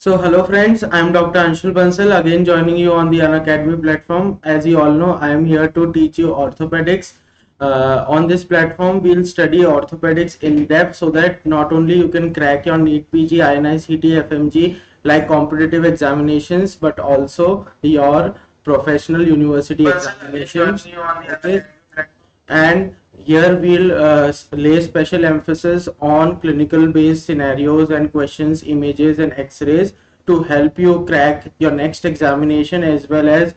So hello friends, I am Dr. Anshul Bansal again joining you on the Unacademy platform. As you all know, I am here to teach you orthopedics. On this platform we will study orthopedics in depth so that not only you can crack your NEET PG, INI CT, FMG like competitive examinations but also your professional university examinations. Okay. And here we'll lay special emphasis on clinical based scenarios and questions, images and x-rays to help you crack your next examination, as well as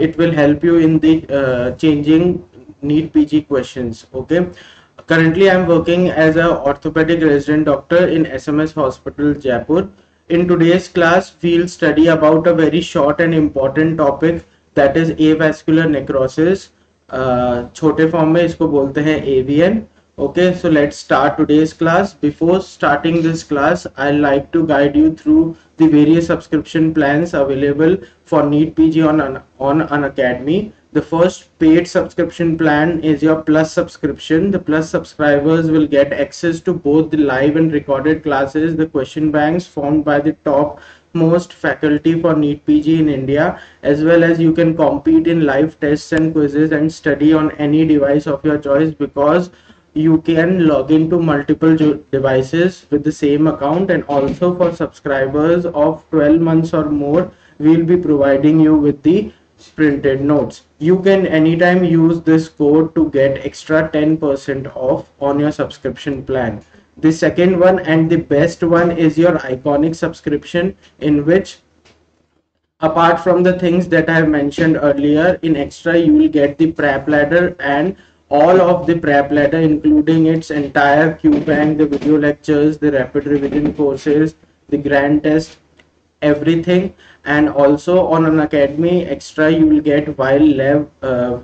it will help you in the changing NEET PG questions. Okay, currently I am working as an orthopedic resident doctor in SMS Hospital, Jaipur. In today's class we'll study about a very short and important topic, that is avascular necrosis. छोटे form में इसको बोलते हैं AVN. Okay, so let's start today's class. Before starting this class, I'd like to guide you through the various subscription plans available for NEET PG on Unacademy. The first paid subscription plan is your Plus subscription. The Plus subscribers will get access to both the live and recorded classes, the question banks formed by the topmost faculty for NEET PG in India, as well as you can compete in live tests and quizzes and study on any device of your choice, because you can log into multiple devices with the same account. And also for subscribers of 12 months or more, we will be providing you with the printed notes. You can anytime use this code to get extra 10% off on your subscription plan. The second one and the best one is your Iconic subscription, in which apart from the things that I have mentioned earlier, in extra you will get the prep ladder and all of the prep ladder, including its entire Q bank, the video lectures, the rapid revision courses, the grand test, everything. And also on Unacademy extra you will get well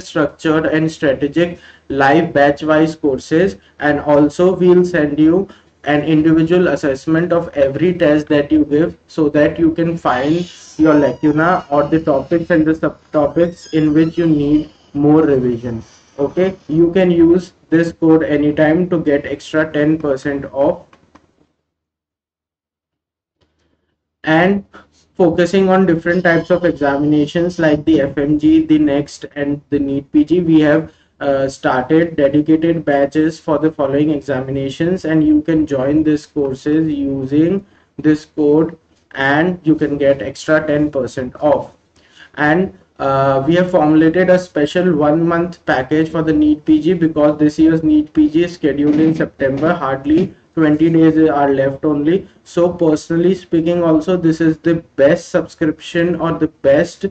structured and strategic live batch wise courses, and also we will send you an individual assessment of every test that you give so that you can find your lacuna or the topics and the subtopics in which you need more revision. Okay, you can use this code anytime to get extra 10% off. And focusing on different types of examinations like the FMG, the NEXT and the NEET PG, we have started dedicated batches for the following examinations, and you can join these courses using this code and you can get extra 10% off. And we have formulated a special 1 month package for the NEET PG, because this year's NEET PG is scheduled in September, hardly 20 days are left only. So personally speaking also, this is the best subscription or the best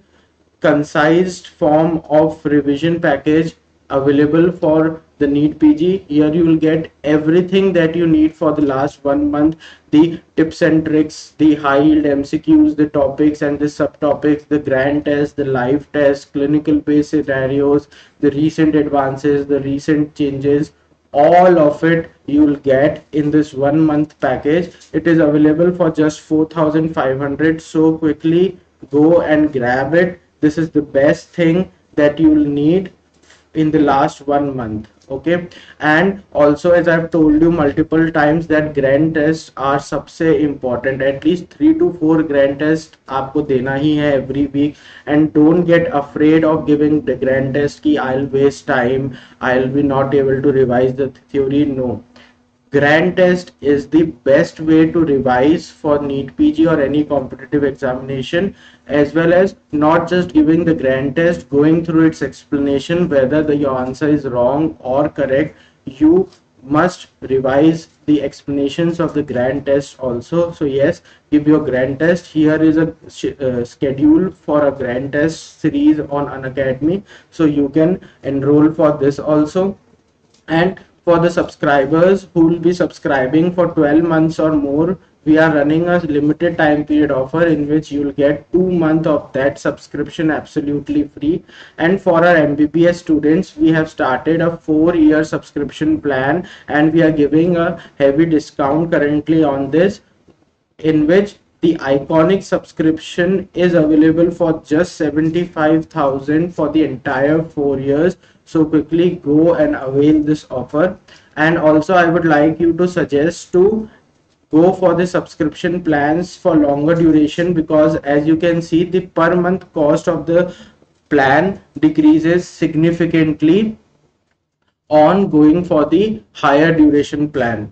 concised form of revision package available for the NEET PG. Here you will get everything that you need for the last 1 month, the tips and tricks, the high yield MCQs, the topics and the subtopics, the grand test, the live test, clinical based scenarios, the recent advances, the recent changes. All of it you will get in this 1 month package. It is available for just 4,500, so quickly go and grab it. This is the best thing that you will need in the last 1 month. Okay, and also as I've told you multiple times that grand tests are सबसे important. At least 3 to 4 grand tests आपको देना ही है every week, and don't get afraid of giving the grand test कि I'll waste time, I'll be not able to revise the theory. No, grand test is the best way to revise for NEET PG or any competitive examination, as well as not just giving the grand test, going through its explanation whether your answer is wrong or correct. You must revise the explanations of the grand test also. So yes, give your grand test. Here is a schedule for a grand test series on Unacademy, so you can enroll for this also. And for the subscribers who will be subscribing for 12 months or more, we are running a limited time period offer in which you will get 2 months of that subscription absolutely free. And for our MBBS students, we have started a 4-year subscription plan, and we are giving a heavy discount currently on this, in which the Iconic subscription is available for just 75,000 for the entire 4 years. So quickly go and avail this offer. And also I would like you to suggest to go for the subscription plans for longer duration, because as you can see, the per month cost of the plan decreases significantly on going for the higher duration plan.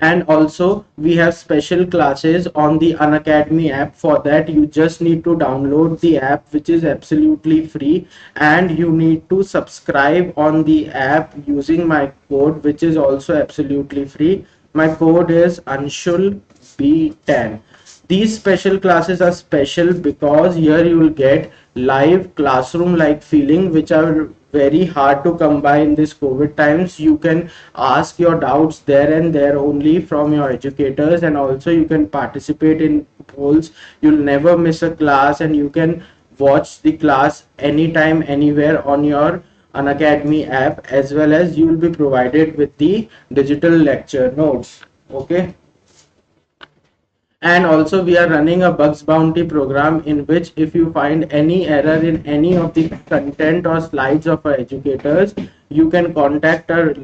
And also we have special classes on the Unacademy app. For that you just need to download the app, which is absolutely free, and you need to subscribe on the app using my code, which is also absolutely free. My code is AnshulB10. These special classes are special because here you will get live classroom like feeling, which are very hard to come by in this COVID times. You can ask your doubts there and there only from your educators, and also you can participate in polls. You'll never miss a class, and you can watch the class anytime, anywhere on your Unacademy app, as well as you will be provided with the digital lecture notes. Okay. And also we are running a bugs bounty program, in which if you find any error in any of the content or slides of our educators, you can contact our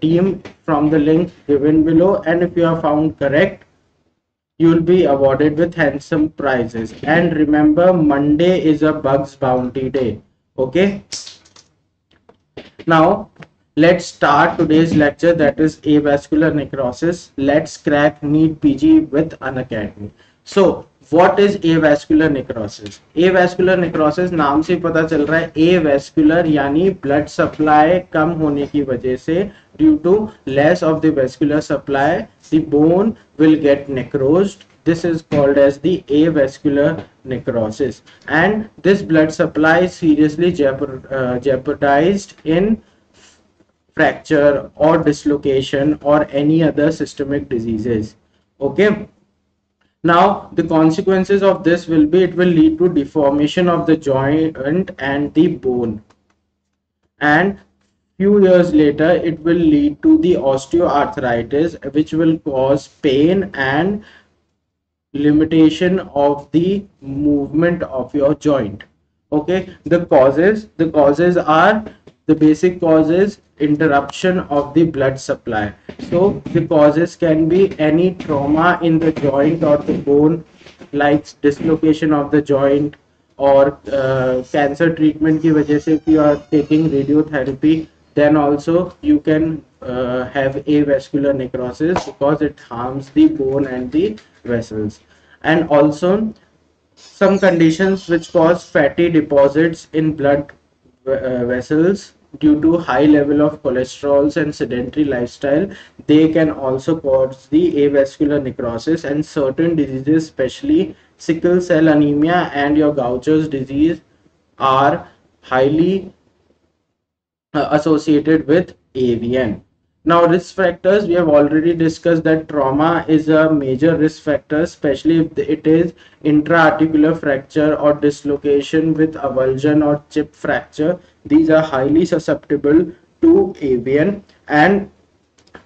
team from the link given below, and if you are found correct, you will be awarded with handsome prizes. And remember, Monday is a bugs bounty day. Okay, now let's start today's lecture, that is Avascular Necrosis. Let's crack NEET PG with Unacademy. So what is Avascular Necrosis? Avascular Necrosis नाम से पता चल रहा है avascular यानी blood supply कम होने की वजह से, due to less of the vascular supply, the bone will get necrosed. This is called as the avascular necrosis, and this blood supply is seriously jeopardized in fracture or dislocation or any other systemic diseases. Okay, now the consequences of this will be, it will lead to deformation of the joint and the bone, and few years later it will lead to the osteoarthritis, which will cause pain and limitation of the movement of your joint. Okay, the causes are, the basic causes, interruption of the blood supply. So the causes can be any trauma in the joint or the bone, like dislocation of the joint, or cancer treatment ki wajah se if you are taking radiotherapy, then also you can have avascular necrosis because it harms the bone and the vessels. And also some conditions which cause fatty deposits in blood vessels due to high level of cholesterols and sedentary lifestyle, they can also cause the avascular necrosis. And certain diseases, especially sickle cell anemia and your Gaucher's disease, are highly associated with AVN. Now risk factors, we have already discussed that trauma is a major risk factor, especially if it is intra-articular fracture or dislocation with avulsion or chip fracture. These are highly susceptible to AVN. And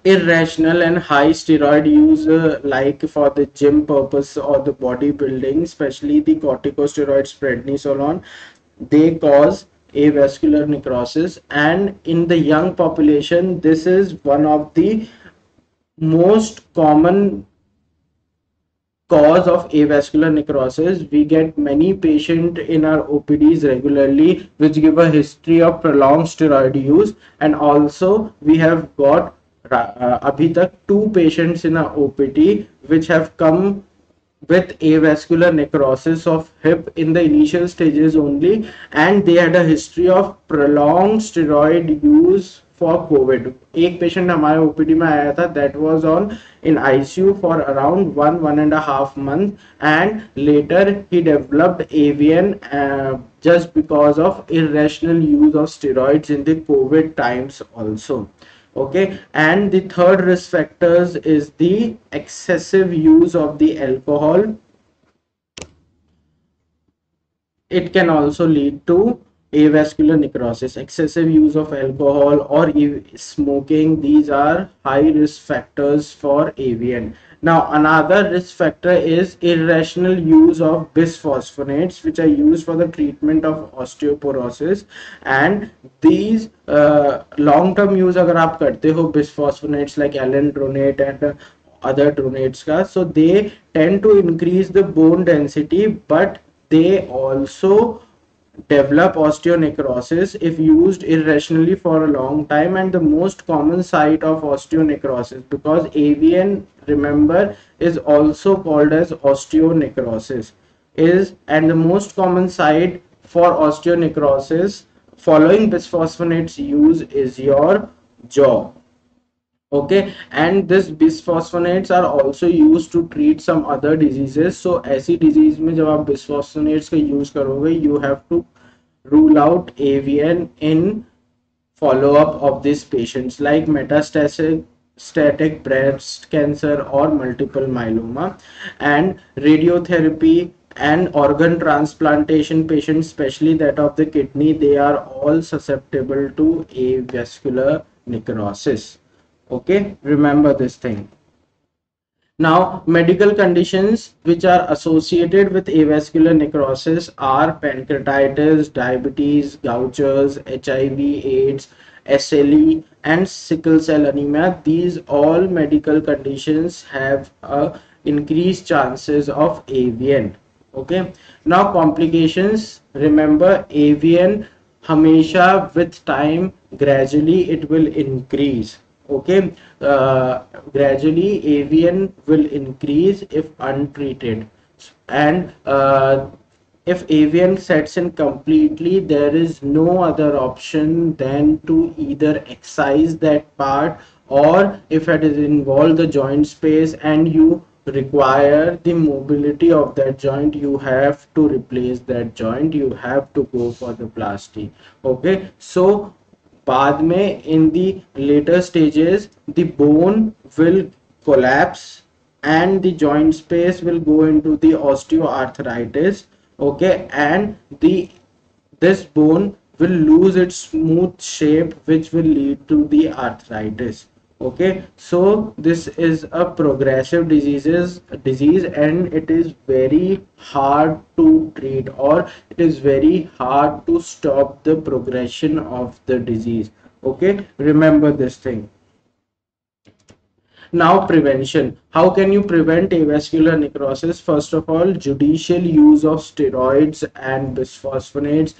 irrational and high steroid use, like for the gym purpose or the bodybuilding, especially the corticosteroids, prednisolone, they cause avascular necrosis. And in the young population, this is one of the most common cause of avascular necrosis. We get many patients in our OPDs regularly which give a history of prolonged steroid use, and also we have got abhi tak 2 patients in our OPD which have come with avascular necrosis of hip in the initial stages only, and they had a history of prolonged steroid use for COVID. Ek patient हमारे OPD में आया था, that was on in ICU for around 1.5 months, and later he developed AVN just because of irrational use of steroids in the COVID times also. Okay, and the third risk factors is the excessive use of the alcohol. It can also lead to avascular necrosis. Excessive use of alcohol or smoking, these are high risk factors for AVN. Now another risk factor is irrational use of bisphosphonates, which are used for the treatment of osteoporosis, and these long term use, agar aap karte ho bisphosphonates like alendronate and other truncates ka. So they tend to increase the bone density, but they also develop osteonecrosis if used irrationally for a long time, and the most common site of osteonecrosis, because AVN, remember, is also called as osteonecrosis, is and the most common site for osteonecrosis following bisphosphonate's use is your jaw. Okay, and this bisphosphonates are also used to treat some other diseases. So ऐसी disease में जब आप bisphosphonates का use करोगे, you have to rule out AVN in follow up of these patients, like metastatic breast cancer or multiple myeloma, and radiotherapy and organ transplantation patients, especially that of the kidney, they are all susceptible to avascular necrosis. Okay, remember this thing. Now, medical conditions which are associated with avascular necrosis are pancreatitis, diabetes, gouters, HIV, AIDS, SLE, and sickle cell anemia. These all medical conditions have increased chances of AVN. Okay, now complications. Remember, AVN hamesha with time gradually it will increase. Okay, gradually AVN will increase if untreated, and if AVN sets in completely, there is no other option than to either excise that part, or if it is involved the joint space and you require the mobility of that joint, you have to replace that joint, you have to go for the plasty. Okay, so बाद में in the later stages the bone will collapse and the joint space will go into the osteoarthritis. Okay, and this bone will lose its smooth shape, which will lead to the arthritis. Okay, so this is a progressive disease, and it is very hard to treat, or it is very hard to stop the progression of the disease. Okay, remember this thing. Now, prevention. How can you prevent avascular necrosis? First of all, judicious use of steroids and bisphosphonates,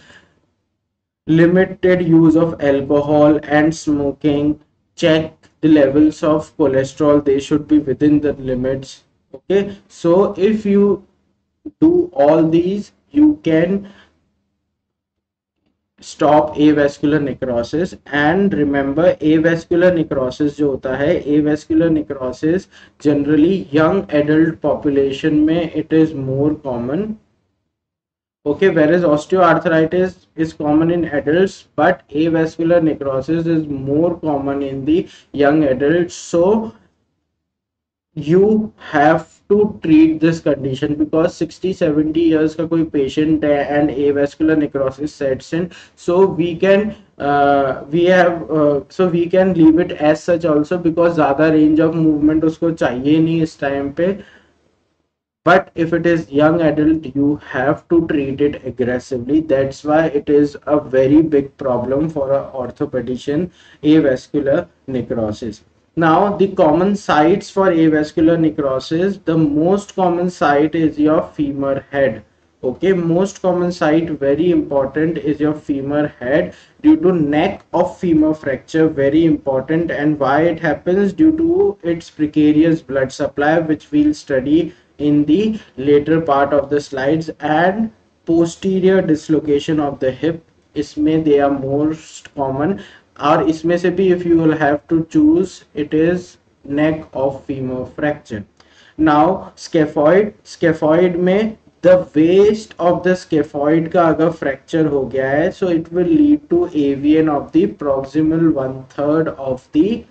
limited use of alcohol and smoking, check the levels of cholesterol, they should be within the limits. Okay, so if you do all these, you can stop avascular necrosis. And remember, avascular necrosis जो होता है, avascular necrosis generally young adult population में it is more common. Okay, whereas osteoarthritis is common in adults, but avascular necrosis is more common in the young adults. So you have to treat this condition, because 60-70 years ka koi patient hai and avascular necrosis sets in. So we can we can leave it as such also, because zyada range of movement usko chahiye nahi is time pe. But if it is young adult, you have to treat it aggressively. That's why it is a very big problem for an orthopedician, avascular necrosis. Now, the common sites for avascular necrosis, the most common site is your femur head. Okay, most common site, very important, is your femur head due to neck of femur fracture, very important. And why it happens? Due to its precarious blood supply, which we'll study in the later part of the slides, and posterior dislocation of the hip. Isme they are most common, or isme se bhi if you will have to choose, it is neck of femur fracture. Now scaphoid, scaphoid mein the waist of the scaphoid ka agar fracture ho gaya hai, so it will lead to AVN of the proximal 1/3 of the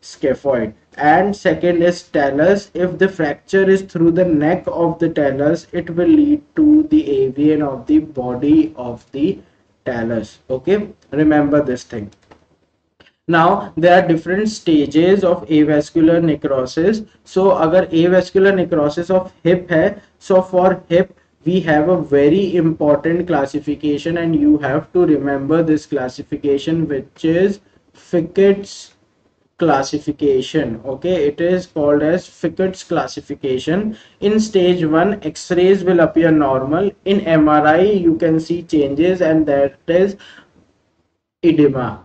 scaphoid. And second is talus. If the fracture is through the neck of the talus, it will lead to the AVN of the body of the talus. Okay, remember this thing. Now there are different stages of avascular necrosis. So agar avascular necrosis of hip hai, so for hip we have a very important classification, and you have to remember this classification, which is Ficat's classification. Okay, it is called as Ficat's classification. In stage 1, X-rays will appear normal. In MRI, you can see changes, and that is edema.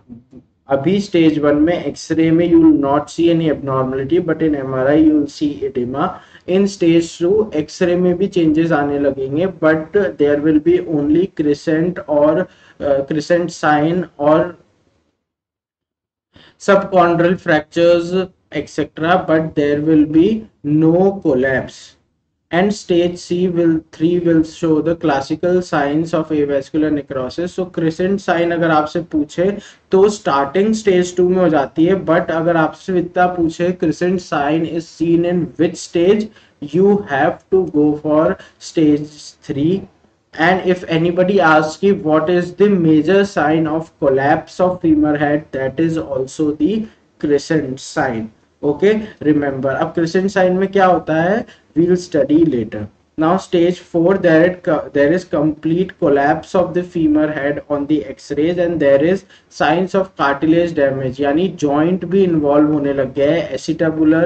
Abhi stage 1 में X-ray में you will not see any abnormality, but in MRI you will see edema. In stage 2, X-ray में भी changes आने लगेंगे, but there will be only crescent or crescent sign or subchondral fractures, etc. But there will be no collapse. And stage three will show the classical signs of avascular necrosis. So crescent sign अगर आपसे पूछे तो starting stage 2 में हो जाती है, but अगर आपसे इतना पूछे crescent sign is seen in which stage, you have to go for stage 3. And if anybody asks you what is the major sign of collapse of femur head, that is also the crescent sign. Okay, remember. अब crescent sign में क्या होता है, we will study later. Now stage 4, there is complete collapse of the femur head on the X-rays, and there is signs of cartilage damage. यानी joint भी involve होने लग गया है. Acetabular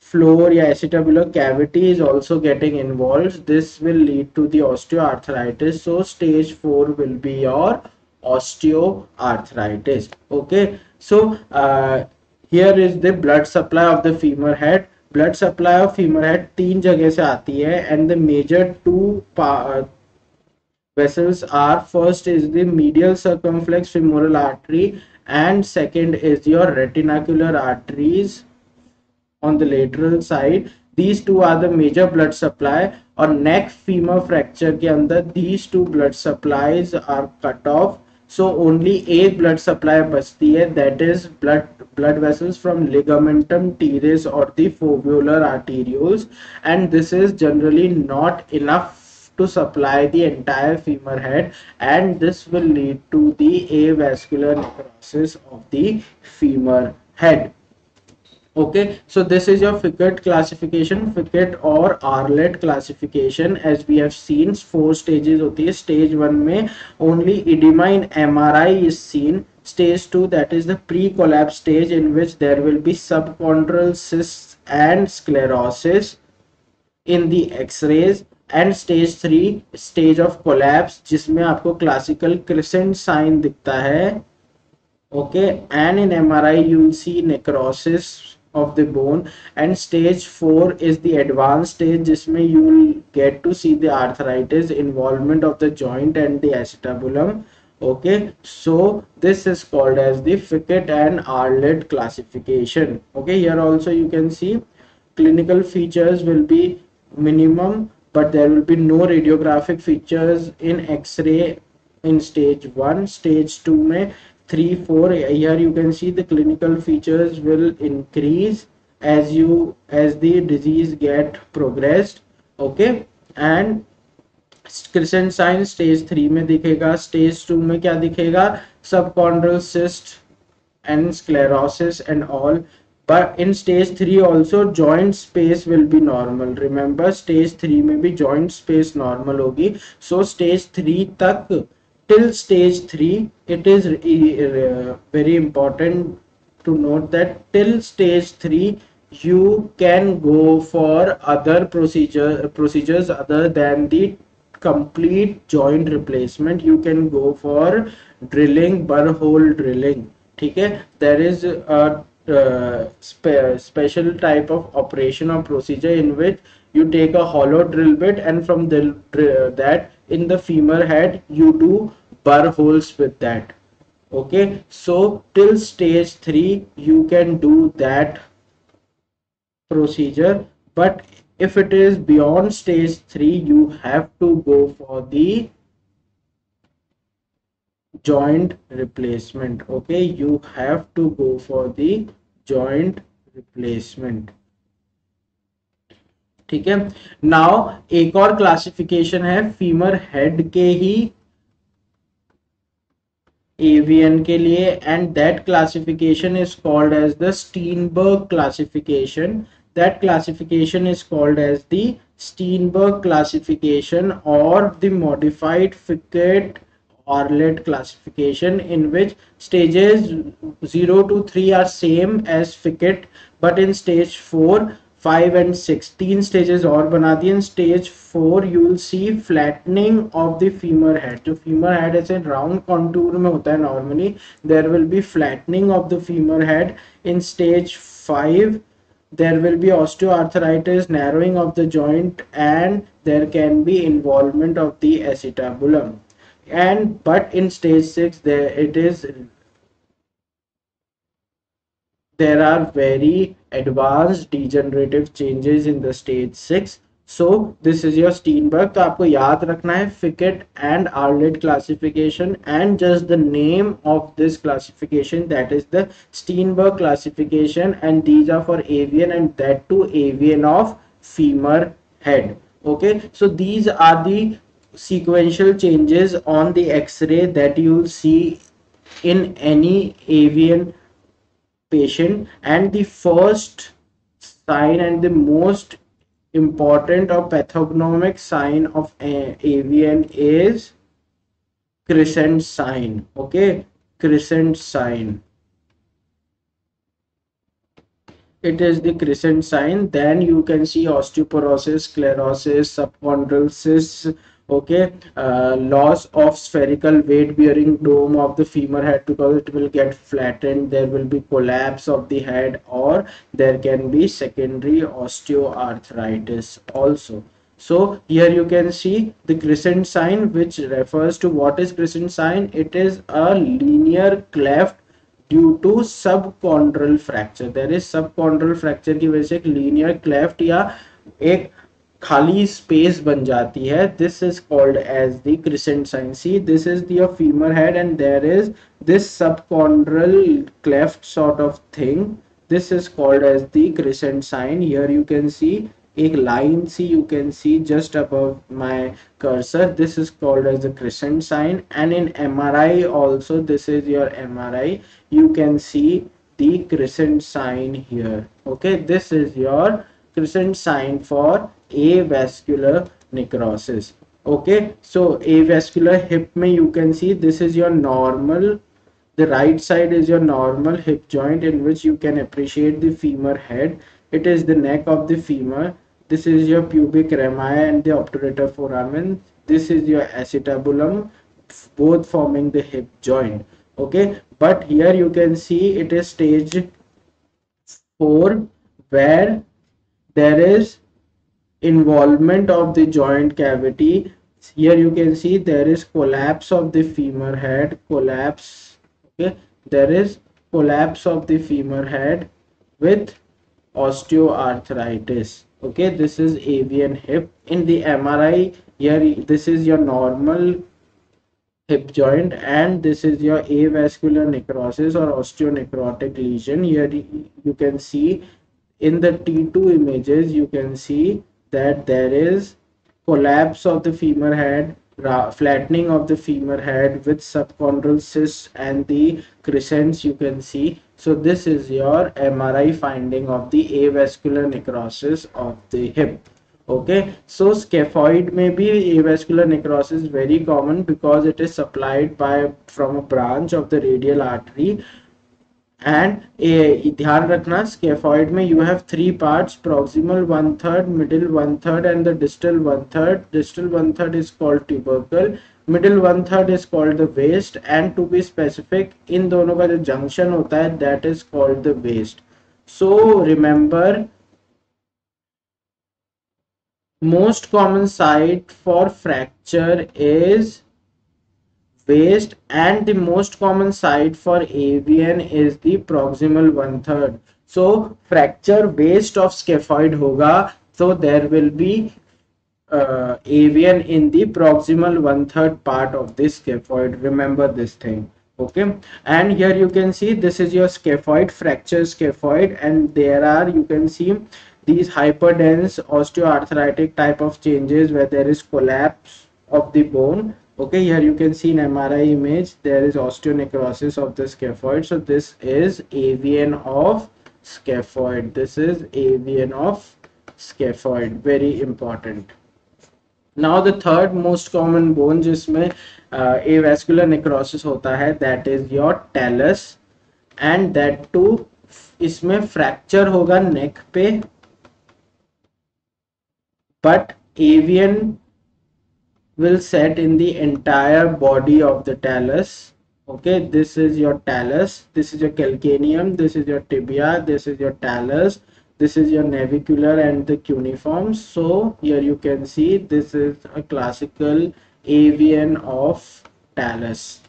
floor या acetabular cavity is also getting involved. This will lead to the osteoarthritis. So stage 4 will be your osteoarthritis. Okay. So here is the blood supply of the femur head. Blood supply of femur head 3 जगह से आती है, and the major 2 vessels are, first is the medial circumflex femoral artery and second is your retinacular arteries on the lateral side. These 2 are the major blood supply. और neck femur fracture के अंदर these 2 blood supplies are cut off. So only 8 blood supply बचती है, that is blood vessels from ligamentum teres or the foveolar arterioles, and this is generally not enough to supply the entire femur head, and this will lead to the avascular necrosis of the femur head. Okay, so this is your Ficat classification, Ficat or Arlet classification. As we have seen, 4 stages होती है. Stage 1 में only edema in MRI is seen. Stage 2, that is the pre-collapse stage, in which there will be subchondral cysts and sclerosis in the X-rays. And stage 3, stage of collapse, जिसमें आपको classical crescent sign दिखता है. Okay, and in MRI you will see necrosis of the bone. And stage 4 is the advanced stage, जिसमें you will get to see the arthritis, involvement of the joint and the acetabulum. Okay, so this is called as the Ficat and Arlet classification. Okay, here also you can see clinical features will be minimum, but there will be no radiographic features in X-ray in stage 1. Stage 2 में 3, 4, here you can see the clinical features will increase as the disease get progressed. Okay, and crescent sign stage 3 में दिखेगा. Stage 2 में क्या दिखेगा, subchondral cyst and sclerosis and all. But in stage 3 also joint space will be normal. Remember, stage 3 में भी joint space normal होगी. So stage 3 तक, till stage 3, it is very important to note that till stage 3 you can go for other procedures other than the complete joint replacement. You can go for drilling, burr hole drilling. ठीक है, there is a special type of operation or procedure in which you take a hollow drill bit, and from the that in the femur head you do burr holes with that. Okay, so till stage 3 you can do that procedure, but if it is beyond stage 3, you have to go for the joint replacement. Okay, you have to go for the joint replacement. ठीक है, now एक और classification है femur head के ही AVN के लिए, and that classification is called as the Steinberg classification. That classification is called as the Steinberg classification or the modified Ficat Arlet classification, in which stages 0 to 3 are same as Ficat, but in stage 4, 5 and 16 stages और बना दिए. In stage 4 you will see flattening of the femur head. जो femur head ऐसे round contour में होता है normally, there will be flattening of the femur head. In stage 5 there will be osteoarthritis, narrowing of the joint, and there can be involvement of the acetabulum. And but in stage 6 there are very advanced degenerative changes in the stage 6. So this is your Steinberg. तो आपको याद रखना है Ficat and Arlet classification and just the name of this classification, that is the Steinberg classification, and these are for AVN, and that too AVN of femur head. Okay, so these are the sequential changes on the X-ray that you will see in any AVN patient, and the first sign and the most important or pathognomic sign of AVN is crescent sign. Okay, crescent sign. It is the crescent sign. Then you can see osteoporosis, sclerosis, subchondral cysts. Okay, loss of spherical weight bearing dome of the femur head because it will get flattened. There will be collapse of the head, or there can be secondary osteoarthritis also. So here you can see the crescent sign, which refers to what is crescent sign. It is a linear cleft due to subchondral fracture. There is subchondral fracture की वजह से एक linear cleft या एक खाली space बन जाती है. This is called as the crescent sign. See, this is the femur head, and there is this subchondral cleft sort of thing. This is called as the crescent sign. Here you can see एक line, see, you can see just above my cursor. This is called as the crescent sign. And in MRI also, this is your MRI, you can see the crescent sign here. Okay, this is your crescent sign for avascular necrosis. Okay, so avascular hip में you can see this is your normal. The right side is your normal hip joint, in which you can appreciate the femur head. It is the neck of the femur. This is your pubic rami and the obturator foramen. This is your acetabulum, both forming the hip joint. Okay, but here you can see it is stage 4, where there is involvement of the joint cavity. Here you can see there is collapse of the femur head, collapse. Okay, there is collapse of the femur head with osteoarthritis. Okay, this is AVN hip. In the MRI, here this is your normal hip joint, and this is your avascular necrosis or osteonecrotic lesion. Here you can see in the T2 images, you can see that there is collapse of the femur head, flattening of the femur head with subchondral cysts and the crescents you can see. So this is your MRI finding of the avascular necrosis of the hip. Okay, so scaphoid may be avascular necrosis very common because it is supplied by from a branch of the radial artery. And ध्यान रखना, scaphoid में you have three parts: proximal 1/3, middle 1/3, and the distal 1/3. Distal 1/3 is called tubercle, middle 1/3 is called the waist, and to be specific, इन दोनों का जो junction होता है, that is called the waist. So remember, most common site for fracture is waist, and the most common site for AVN is the proximal 1/3. So fracture waist of scaphoid होगा, so there will be AVN in the proximal 1/3 part of this scaphoid. Remember this thing. Okay, and here you can see this is your scaphoid, fracture scaphoid, and there are, you can see these hyperdense osteoarthritic type of changes where there is collapse of the bone. Okay, here you can see in MRI image there is osteonecrosis of the scaphoid. So this is AVN of scaphoid. This is AVN of scaphoid. Very important. Now the third most common bone, जिसमें avascular necrosis होता है, that is your talus, and that too इसमें fracture होगा neck पे, but AVN will set in the entire body of the talus. Okay, this is your talus, this is your calcaneum, this is your tibia, this is your talus, this is your navicular and the cuneiform. So here you can see this is a classical AVN of talus.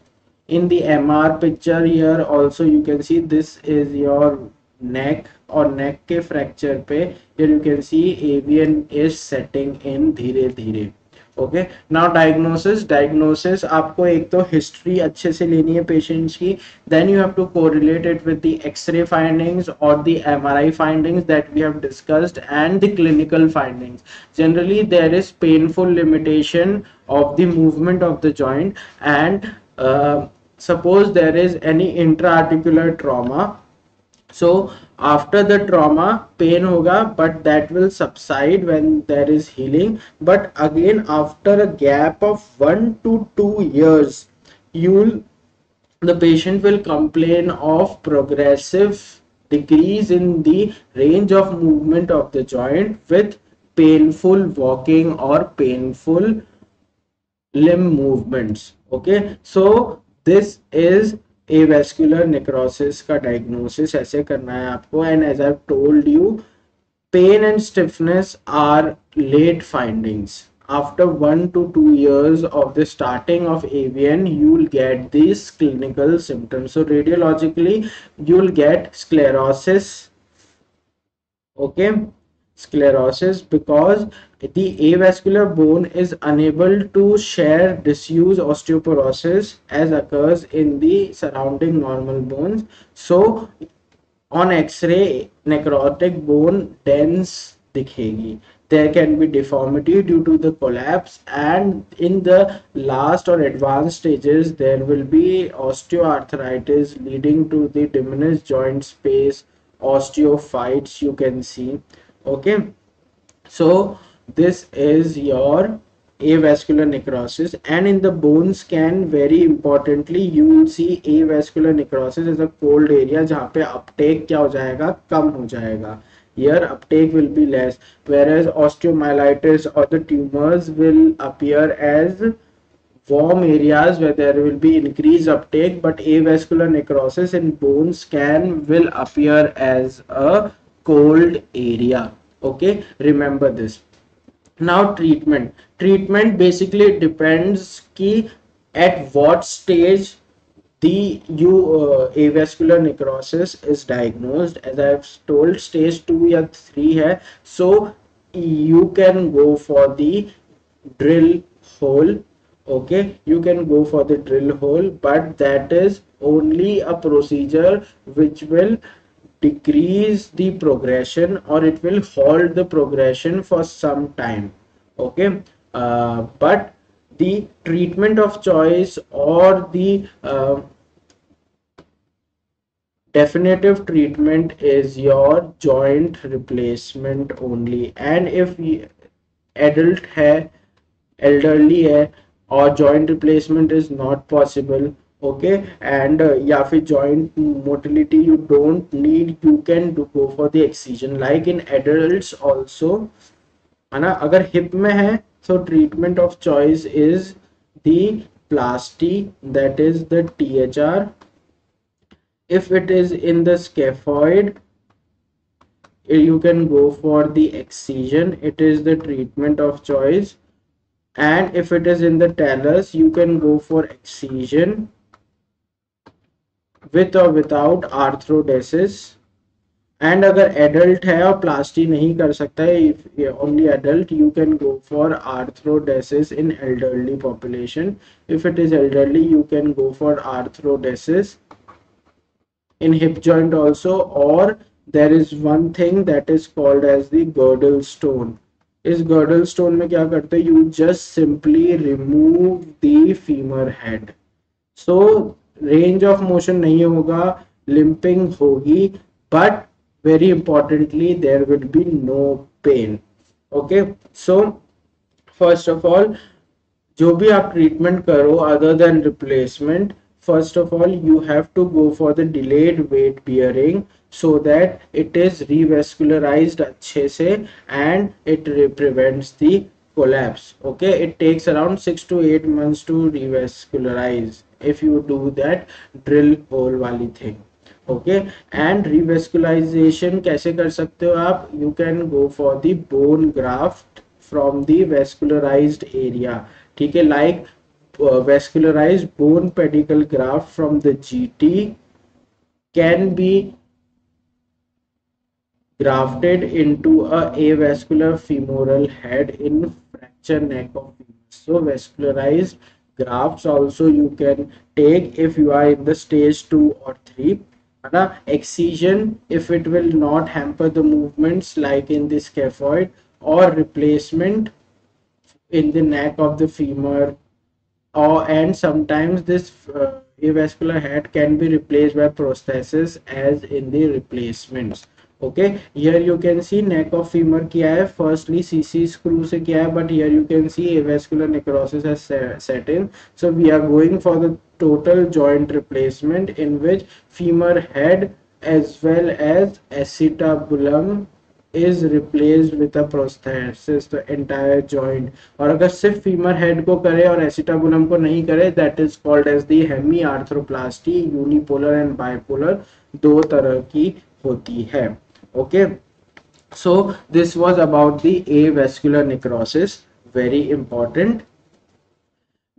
In the MR picture here also you can see this is your neck, or neck ke fracture pe here you can see AVN is setting in धीरे धीरे. Okay now diagnosis आपको एक तो history अच्छे से लेनी है patients की, then you have to correlate it with the x ray findings और the MRI findings that we have discussed and the clinical findings. Generally there is painful limitation of the movement of the joint and suppose there is any intra articular trauma. So after the trauma pain hoga, but that will subside when there is healing. But again after a gap of 1 to 2 years, the patient will complain of progressive decrease in the range of movement of the joint with painful walking or painful limb movements. Okay, so this is avascular necrosis का diagnosis ऐसे करना है आपको. And as I've told you, pain and stiffness are late findings. After 1 to 2 years of the starting of AVN, you will get these clinical symptoms. So radiologically, you will get sclerosis. Okay, sclerosis, because the avascular bone is unable to share disuse osteoporosis as occurs in the surrounding normal bones. So on x-ray necrotic bone dense dikhegi. There can be deformity due to the collapse, and in the last or advanced stages there will be osteoarthritis leading to the diminished joint space, osteophytes you can see. Okay, so this is your avascular necrosis. And in the bone scan, very importantly, you will see avascular necrosis as a cold area jahan pe uptake kya ho jayega, kam ho jayega. Here uptake will be less, whereas osteomyelitis or the tumors will appear as warm areas where there will be increased uptake, but avascular necrosis in bone scan will appear as a cold area. Okay, remember this. Now treatment basically depends ki at what stage the avascular necrosis is diagnosed. As I have told, stage 2 or 3 hai, so you can go for the drill hole. Okay, you can go for the drill hole, but that is only a procedure which will decrease the progression, or it will halt the progression for some time. Okay, but the treatment of choice or the definitive treatment is your joint replacement only. And if adult hai, elderly hai, or joint replacement is not possible, okay, and ya fir joint motility you don't need, you can go for the excision. Like in adults also, agar hip mein hai, so treatment of choice is the plasty, that is the THR. If it is in the scaphoid, you can go for the excision, it is the treatment of choice. And if it is in the talus, you can go for excision with or without arthrodesis. And agar adult hai aur plasty nahi kar sakta hai, if only adult, you can go for arthrodesis in elderly population. If it is elderly, you can go for arthrodesis in hip joint also. Or there is one thing that is called as the girdle stone. Is girdle stone mein kya karte? You just simply remove the femur head. So range of motion nahi hoga, limping hogi, but very importantly there will be no pain. Okay, so first of all, जो भी आप treatment करो other than replacement, first of all you have to go for the delayed weight bearing so that it is revascularized अच्छे से and it prevents the collapse. Okay, it takes around 6 to 8 months to revascularize if you do that drill hole वाली thing. Okay, and revascularization कैसे कर सकते हो आप? You can go for the bone graft from the vascularized area. ठीक है, like vascularized bone pedicle graft from the GT can be grafted into a avascular femoral head in fracture neck of femur. So vascularized grafts also you can take if you are in the stage 2 or 3. Excision if it will not hamper the movements like in the scaphoid, or replacement in the neck of the femur. And sometimes this avascular head can be replaced by prosthesis as in the replacements. Okay, here you can see neck of femur किया है, firstly CC screw से किया है, but here you can see avascular necrosis has set in. So we are going for the total joint replacement in which femur head as well as acetabulum is replaced with a prosthesis, the entire joint. और अगर सिर्फ femur head को करे और acetabulum को नहीं करे, that is called as the hemiarthroplasty. Unipolar and bipolar दो तरह की होती है. Okay, so this was about the avascular necrosis, very important.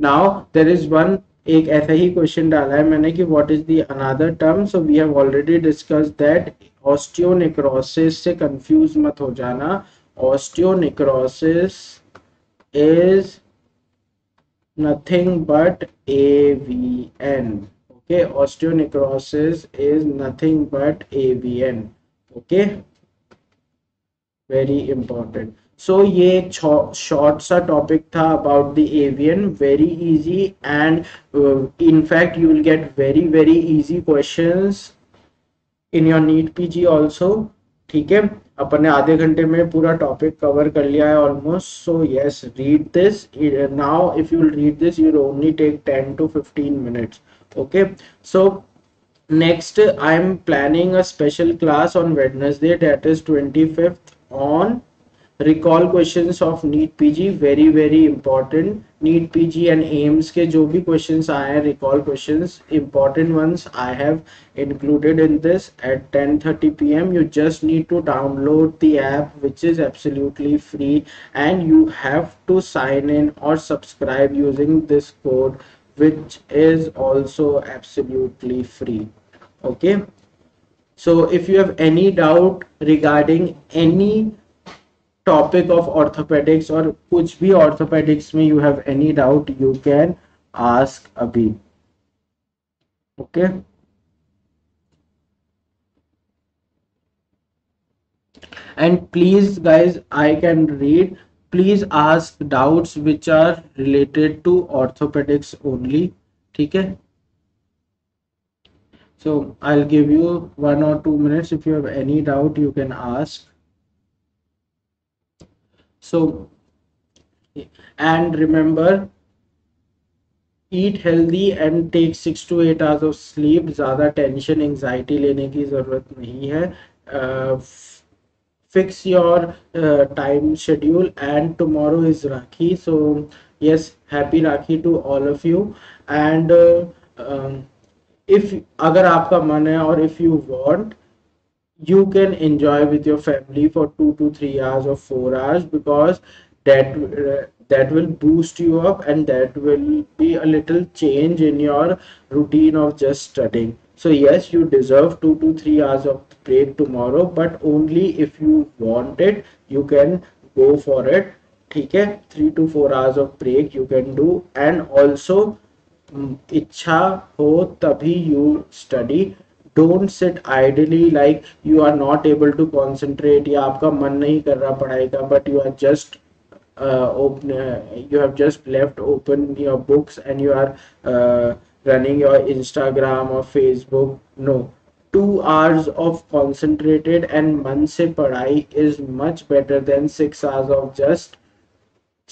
Now there is one एक ऐसा ही question डाला है मैंने कि what is the another term. So we have already discussed that. Osteonecrosis से कंफ्यूज मत हो जाना. Osteonecrosis is nothing but AVN. Okay, osteonecrosis is nothing but AVN. Okay, very important. So ये एक शॉर्ट सा टॉपिक था about the AVN. Very easy and in fact you will get very very easy questions in your NEET PG also. ठीक है, अपन ने आधे घंटे में पूरा टॉपिक कवर कर लिया है almost. So yes, read this now. If you read this you only take 10 to 15 minutes. Okay, so next I am planning a special class on Wednesday that is 25th on recall questions of NEET PG. Very very important. NEET PG and AIIMS के जो भी questions आए हैं, recall questions, important once I have included in this at 10:30 PM. You just need to download the app which is absolutely free and you have to sign in or subscribe using this code which is also absolutely free. Okay, so if you have any doubt regarding any topic of orthopedics or कुछ भी orthopedics में you have any doubt you can ask अभी. Okay, and please guys, I can read, please ask doubts which are related to orthopedics only. ठीक है, so I'll give you 1 or 2 minutes. If you have any doubt you can ask. So, and remember, eat healthy and take 6 to 8 hours of sleep. ज़्यादा tension, anxiety लेने की ज़रूरत नहीं है. Fix your time schedule. And tomorrow is Rakhi, so yes, happy Rakhi to all of you. And if अगर आपका मन है और if you want, you can enjoy with your family for 2 to 3 hours or 4 hours, because that will boost you up and that will be a little change in your routine of just studying. So yes, you deserve 2 to 3 hours of break tomorrow, but only if you want it you can go for it. ठीक है, 3 to 4 hours of break you can do, and also इच्छा हो तभी you study. Don't sit idly like you are not able to concentrate या आपका मन नहीं कर रहा पढ़ाई का, but you are just you have just left open your books and you are running your Instagram or Facebook. No, 2 hours of concentrated and मन से पढ़ाई is much better than 6 hours of just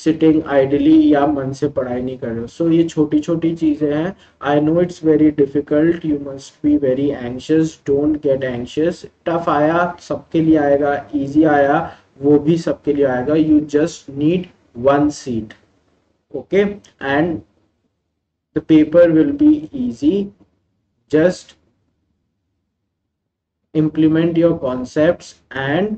sitting idly या मन से पढ़ाई नहीं कर रहे हो। सो ये छोटी छोटी चीज़ें हैं। I know it's very difficult, you must be very anxious, don't get anxious. Tough आया सबके लिए आएगा, ईजी आया वो भी सबके लिए आएगा। You just need one seat, okay, and the paper will be easy. Just implement your concepts and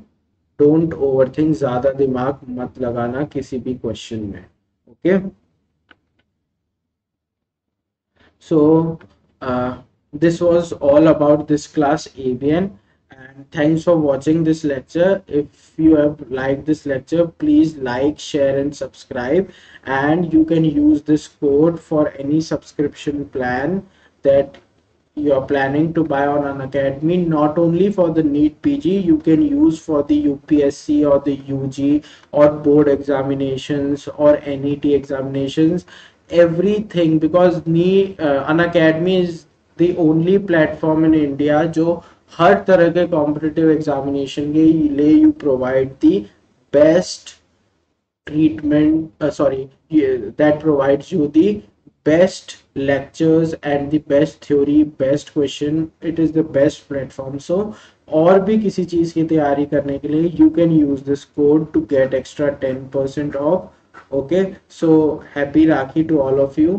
don't overthink, ज्यादा दिमाग मत लगाना किसी भी क्वेश्चन में, okay. So this was all about this class AVN and thanks for watching this lecture. If you have liked this lecture, please like, share and subscribe, and you can use this code for any subscription plan that you are planning to buy on Unacademy, not only for the NEET PG, you can use for the UPSC or the UG or board examinations or NET examinations, everything, because Unacademy is the only platform in India जो हर तरह के competitive examination के लिए you provide the best treatment, sorry, that provides you the best lectures and the best theory, best question. It is the best platform. So और भी किसी चीज की तैयारी करने के लिए you can use this code to get extra 10% off. Okay, so happy Rakhi to all of you.